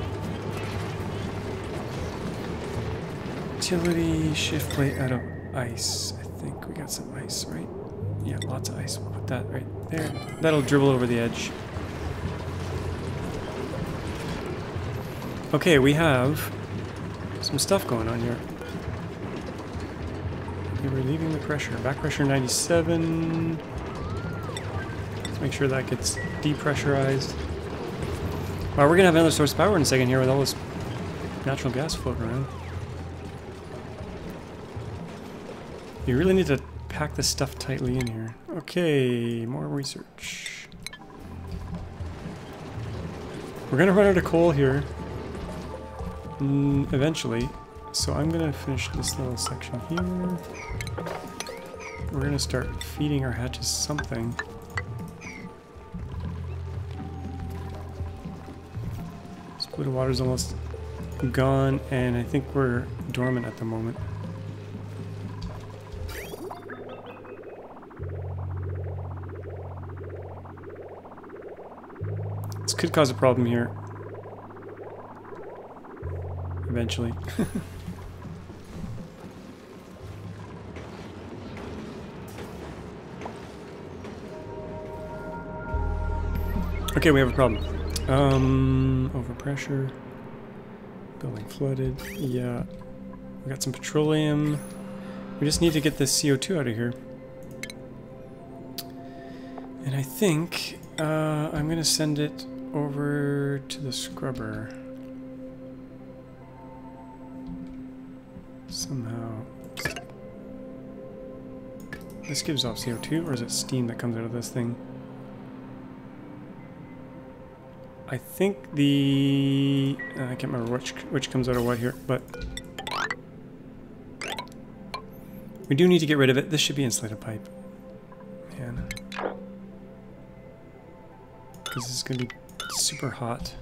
Utility shift plate out of ice. I think we got some ice, right? Yeah, lots of ice. We'll put that right there. That'll dribble over the edge. Okay, we have some stuff going on here. We're relieving the pressure. Back pressure ninety-seven. Let's make sure that gets depressurized. Wow, we're going to have another source of power in a second here with all this natural gas floating around. You really need to pack this stuff tightly in here. Okay, more research. We're going to run out of coal here mm, eventually. So I'm going to finish this little section here. We're going to start feeding our hatches something. This polluted water is almost gone, and I think we're dormant at the moment. This could cause a problem here. Eventually. Okay, we have a problem. Um, overpressure. Building flooded. Yeah. We got some petroleum. We just need to get this C O two out of here. And I think uh, I'm going to send it over to the scrubber. Somehow. This gives off C O two, or is it steam that comes out of this thing? I think the... Uh, I can't remember which, which comes out of what here, but... We do need to get rid of it. This should be insulated pipe. Man. Because this is going to be super hot.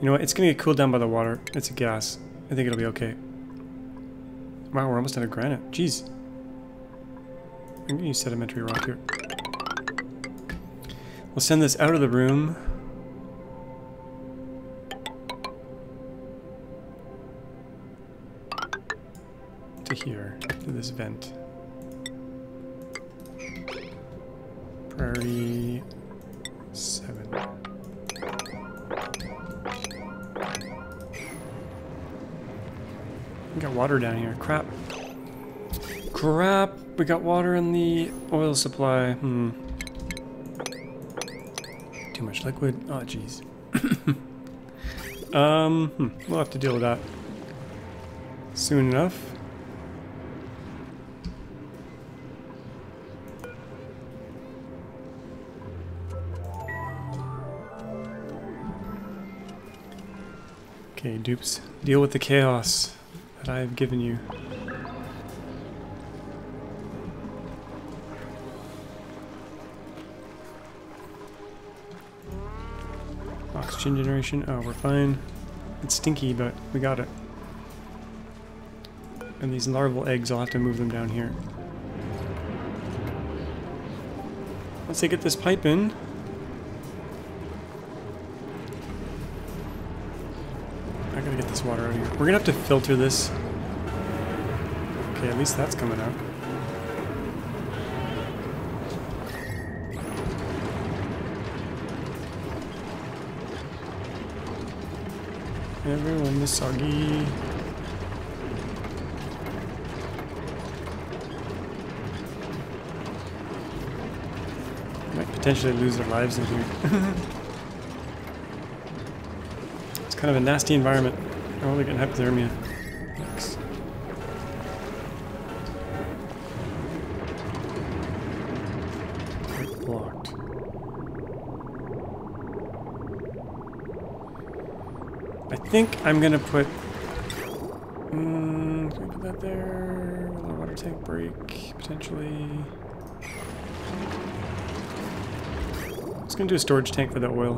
You know what? It's going to get cooled down by the water. It's a gas. I think it'll be okay. Wow, we're almost out of granite. Jeez. I'm going to use sedimentary rock here. We'll send this out of the room. To here, to this vent. Priority seven. We got water down here, crap. Crap, we got water in the oil supply, hmm. Too much liquid. Oh, jeez. um, hmm. We'll have to deal with that soon enough. Okay, dupes. Deal with the chaos that I have given you. Oxygen generation. Oh, we're fine. It's stinky, but we got it. And these larval eggs, I'll have to move them down here. Once I get this pipe in... I gotta this water out of here. We're gonna have to filter this. Okay, at least that's coming out. Everyone is soggy. Might potentially lose their lives in here. It's kind of a nasty environment. Oh, they're getting hypothermia. Thanks. Blocked. I think I'm gonna put. Mm, can we put that there? Will the water tank break potentially? Just gonna do a storage tank for the oil.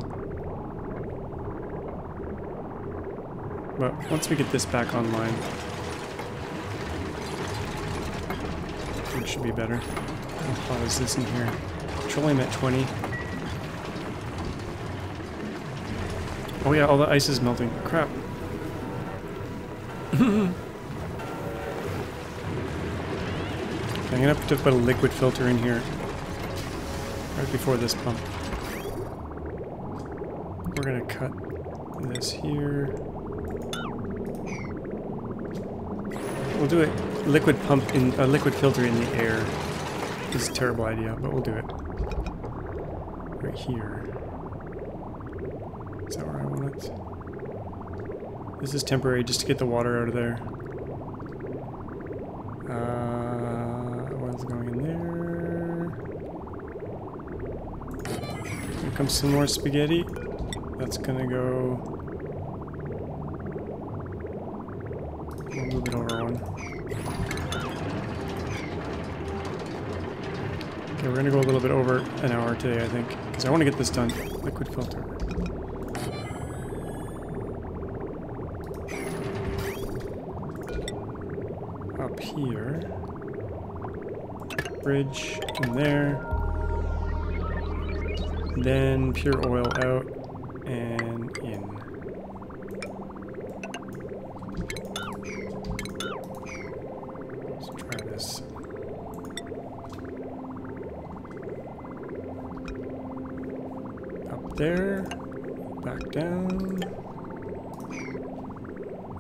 But once we get this back online, it should be better. How hot is this in here? Petroleum at twenty. Oh yeah, all the ice is melting. Crap. Okay, I'm gonna have to put a liquid filter in here right before this pump. We're gonna cut this here. We'll do a liquid pump in a liquid filter in the air. This is a terrible idea, but we'll do it right here. Is that where I want it? This is temporary, just to get the water out of there. Uh, one's going in there. Here comes some more spaghetti. That's gonna go. We'll move it over one. Okay, we're gonna go a little bit over an hour today, I think, because I want to get this done. Liquid filter. Up here. Bridge in there. Then pure oil out. And in. Let's try this. Up there, back down.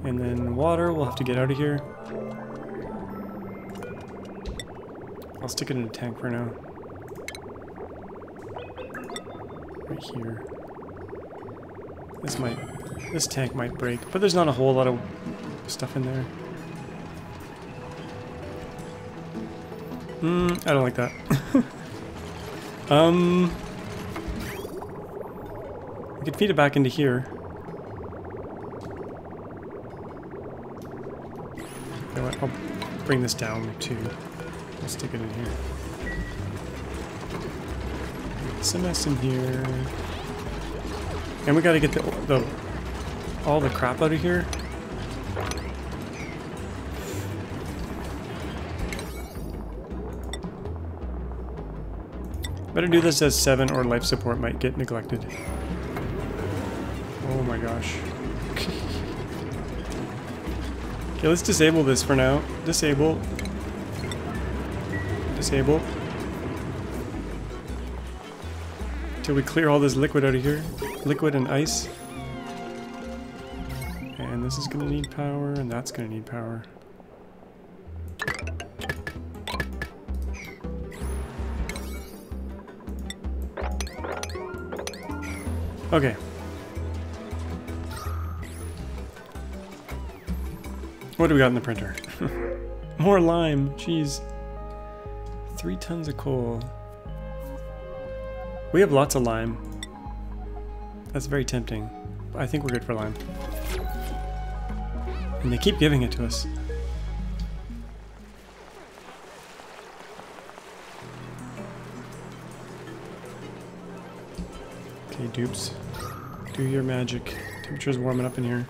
And then water, we'll have to get out of here. I'll stick it in a tank for now. Right here. This might, this tank might break, but there's not a whole lot of stuff in there. Hmm, I don't like that. um, I could feed it back into here. You know what, I'll bring this down too. I'll stick it in here. It's a mess in here. And we gotta get the, the all the crap out of here. Better do this as seven or life support might get neglected. Oh my gosh. Okay, let's disable this for now. Disable. Disable. Till we clear all this liquid out of here. Liquid and ice. And this is gonna need power, and that's gonna need power. Okay. What do we got in the printer? More lime, jeez. Three tons of coal. We have lots of lime. That's very tempting. I think we're good for lime. And they keep giving it to us. Okay, dupes. Do your magic. Temperature's warming up in here.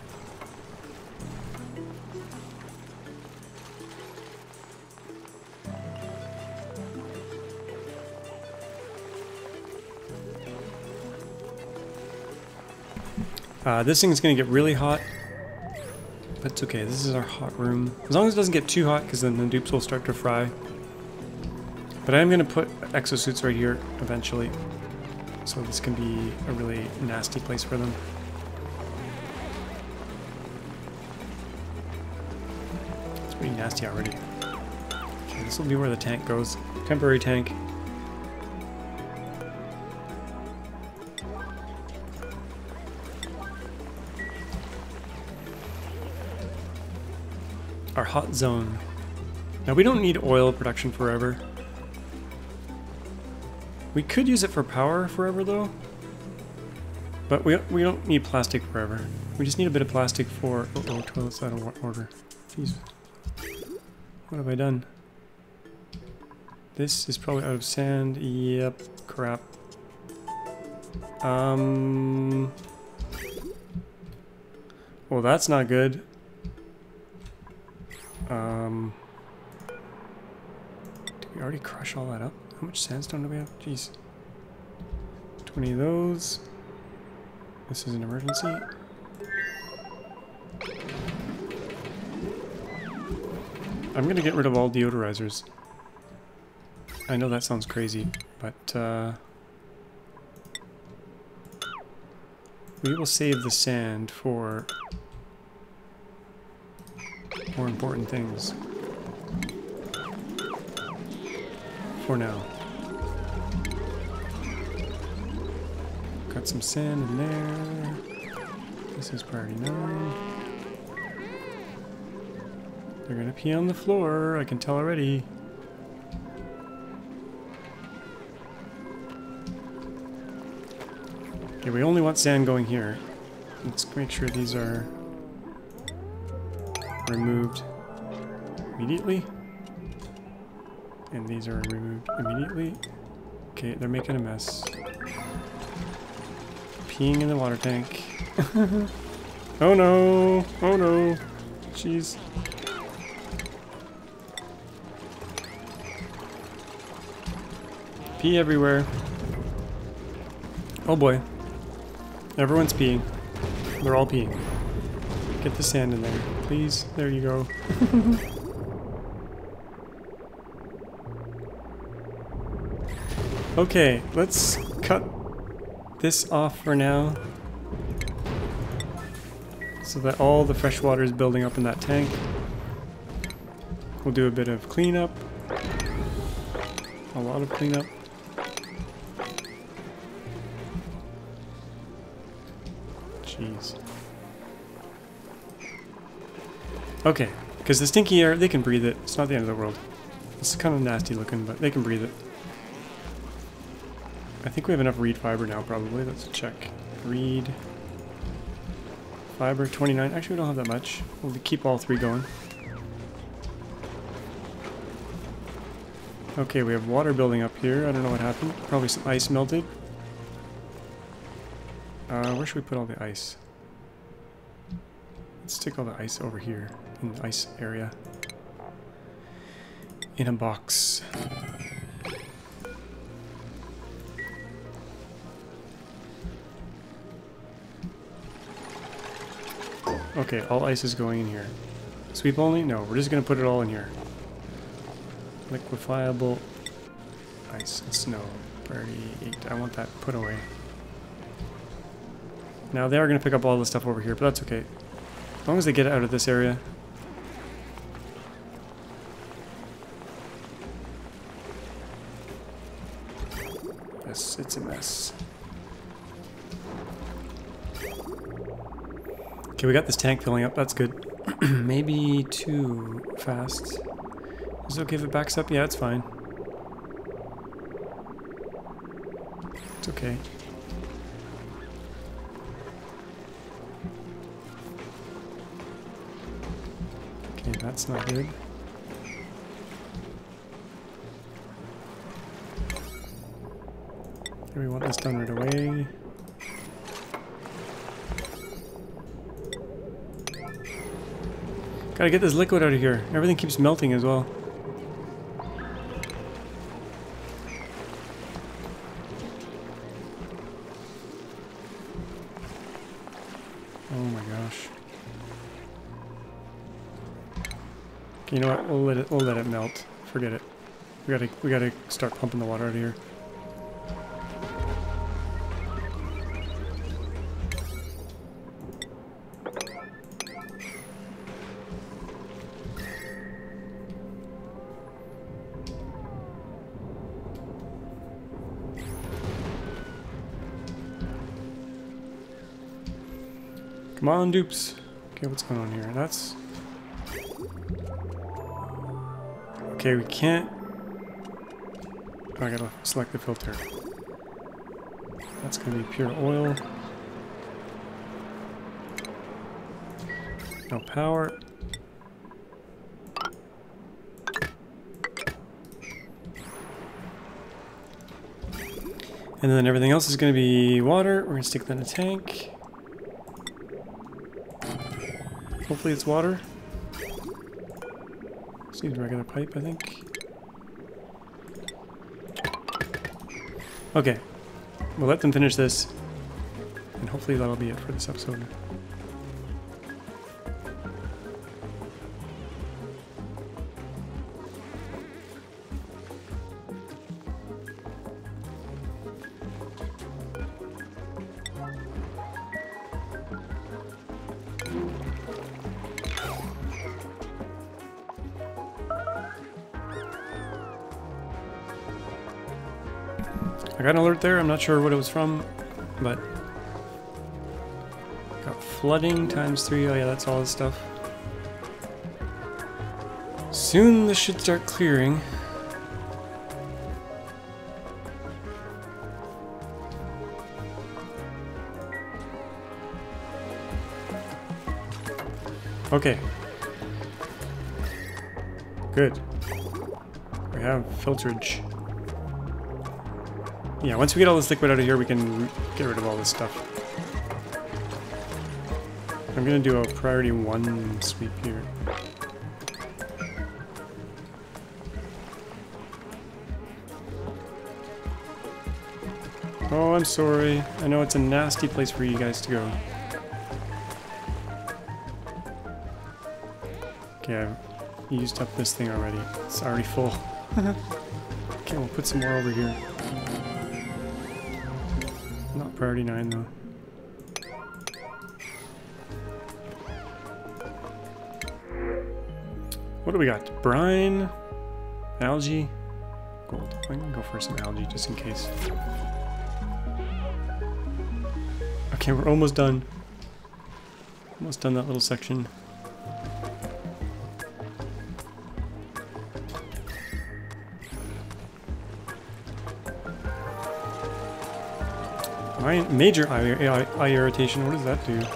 Uh, this thing's gonna get really hot. But it's okay, this is our hot room. As long as it doesn't get too hot, because then the dupes will start to fry. But I am going to put exosuits right here eventually. So this can be a really nasty place for them. It's pretty nasty already. Okay, this will be where the tank goes. Temporary tank. Our hot zone. Now we don't need oil production forever. We could use it for power forever though, but we, we don't need plastic forever. We just need a bit of plastic for, oh, oh toilets out of order. Jeez. What have I done? This is probably out of sand, yep, crap. Um, well that's not good. Um, did we already crush all that up? How much sandstone do we have? Jeez. twenty of those. This is an emergency. I'm gonna get rid of all deodorizers. I know that sounds crazy, but uh, we will save the sand for more important things. For now. Got some sand in there. This is priority nine. They're gonna pee on the floor, I can tell already. Okay, we only want sand going here. Let's make sure these are removed immediately. And these are removed immediately. Okay, they're making a mess. Peeing in the water tank. Oh no! Oh no! Jeez. Pee everywhere. Oh boy. Everyone's peeing. They're all peeing. Get the sand in there, please. There you go. Okay, let's cut this off for now so that all the fresh water is building up in that tank. We'll do a bit of cleanup, a lot of cleanup. Jeez. Okay, because the stinky air, they can breathe it. It's not the end of the world. It's kind of nasty looking, but they can breathe it. I think we have enough reed fiber now, probably. Let's check. Reed fiber, twenty-nine. Actually, we don't have that much. We'll keep all three going. Okay, we have water building up here. I don't know what happened. Probably some ice melted. Uh, where should we put all the ice? Let's stick all the ice over here in the ice area. In a box. Okay, all ice is going in here. Sweep only? No, we're just going to put it all in here. Liquefiable ice and snow. thirty-eight. I want that put away. Now they are going to pick up all the stuff over here, but that's okay. As long as they get out of this area. Yes, it's a mess. Okay, we got this tank filling up, that's good. Maybe too fast. Is it okay if it backs up? Yeah, it's fine. It's okay. Okay, that's not good. Okay, we want this done right away. Gotta get this liquid out of here. Everything keeps melting as well. Oh my gosh. You know what? We'll let it. We'll let it melt. Forget it. We gotta. We gotta start pumping the water out of here. Come on, dupes. Okay, what's going on here? That's... Okay, we can't... Oh, I gotta select the filter. That's gonna be pure oil. No power. And then everything else is gonna be water. We're gonna stick that in a tank. Hopefully it's water. Just need a regular pipe, I think. Okay. We'll let them finish this. And hopefully that'll be it for this episode. I got an alert there, I'm not sure what it was from, but got flooding times three, oh yeah, that's all this stuff. Soon this should start clearing. Okay. Good. We have filterage. Yeah, once we get all this liquid out of here, we can get rid of all this stuff. I'm gonna do a priority one sweep here. Oh, I'm sorry. I know it's a nasty place for you guys to go. Okay, I've used up this thing already. It's already full. Okay, we'll put some more over here. Not priority nine though. What do we got? Brine, algae, gold. I'm gonna go for some algae just in case. Okay, we're almost done. Almost done that little section. Major eye, eye, eye irritation. What does that do?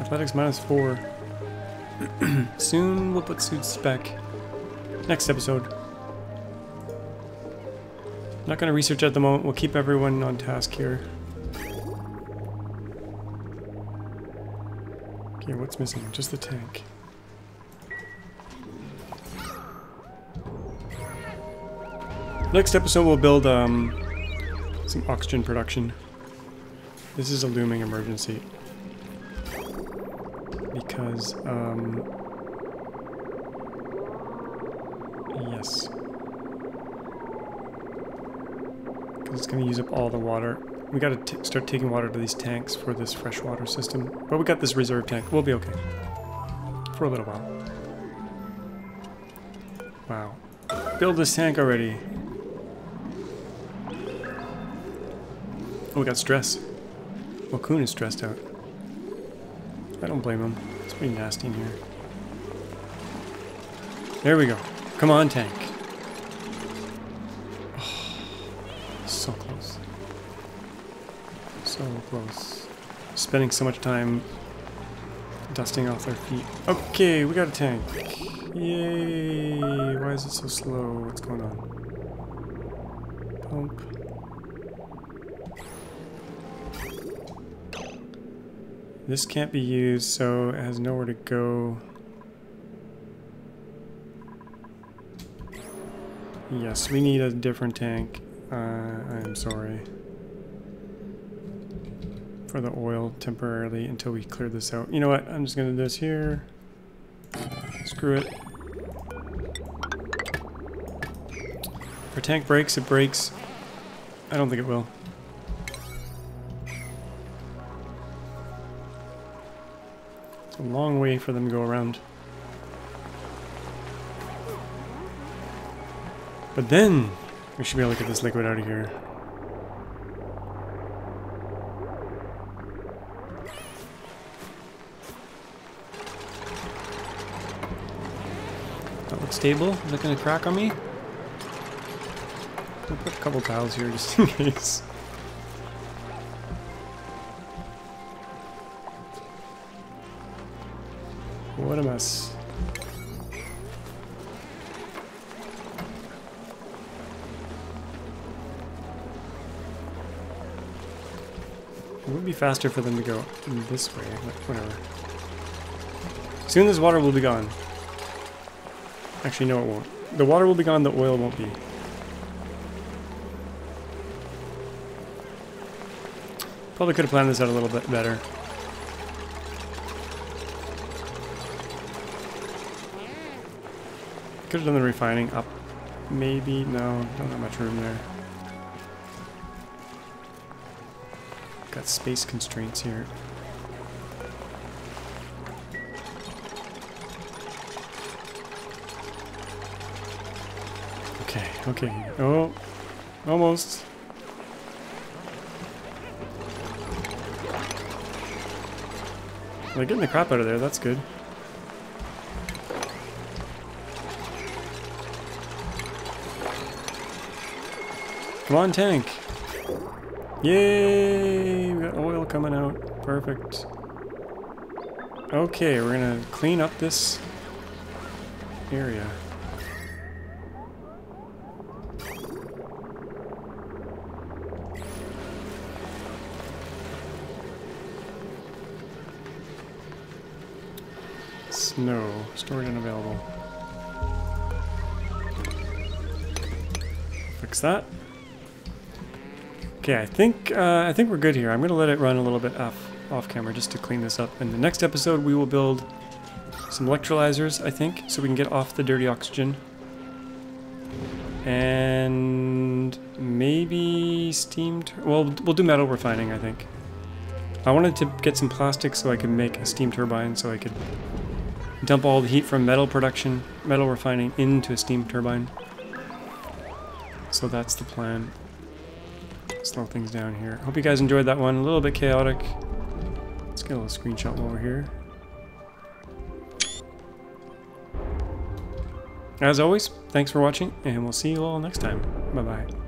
Athletics minus four. Soon we'll put suits back. Next episode. Not going to research at the moment. We'll keep everyone on task here. Okay, what's missing? Just the tank. Next episode we'll build um. some oxygen production. This is a looming emergency. Because, um... yes. Because it's going to use up all the water. We got to start taking water to these tanks for this freshwater system. But we got this reserve tank. We'll be okay. For a little while. Wow. Build this tank already. Oh, we got stress. Wakun is stressed out. I don't blame him. It's pretty nasty in here. There we go. Come on, tank. Oh, so close. So close. Spending so much time dusting off our feet. Okay, we got a tank. Yay! Why is it so slow? What's going on? Pump. This can't be used, so it has nowhere to go. Yes, we need a different tank. Uh, I'm sorry. For the oil temporarily until we clear this out. You know what? I'm just going to do this here. Screw it. If our tank breaks, it breaks. I don't think it will. It's a long way for them to go around. But then, we should be able to get this liquid out of here. That looks stable. Is that going to crack on me? I'll put a couple tiles here just in case. What a mess. It would be faster for them to go this way, but whatever. Soon this water will be gone. Actually, no it won't. The water will be gone, the oil won't be. Probably could have planned this out a little bit better. Could have done the refining up. Maybe, no, don't have much room there. Got space constraints here. Okay, okay. Oh, almost. They're getting the crap out of there, that's good. Come on, tank! Yay! We got oil coming out. Perfect. Okay, we're gonna clean up this area. Snow. Storage unavailable. Fix that. Okay, I think uh, I think we're good here. I'm gonna let it run a little bit off off camera just to clean this up. In the next episode, we will build some electrolyzers, I think, so we can get off the dirty oxygen, and maybe steam. Well, we'll do metal refining, I think. I wanted to get some plastic so I could make a steam turbine, so I could dump all the heat from metal production, metal refining, into a steam turbine. So that's the plan. Slow things down here. Hope you guys enjoyed that one. A little bit chaotic. Let's get a little screenshot while we're here. As always, thanks for watching, and we'll see you all next time. Bye-bye.